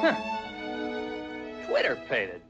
Huh. Twitter painted.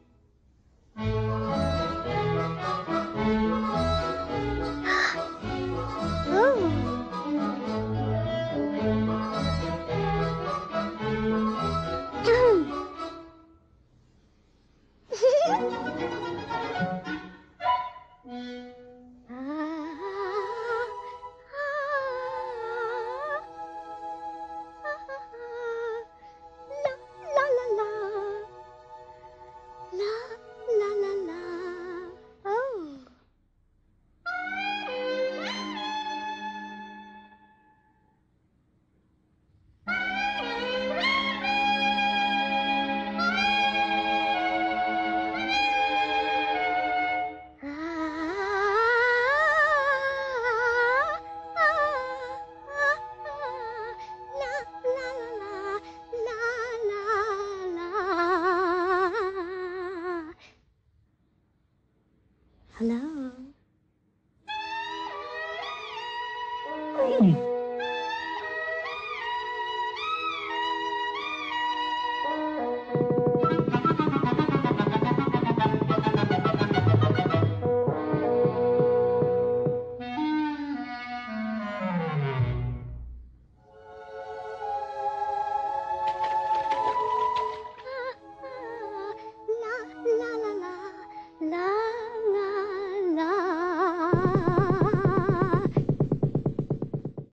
Hello.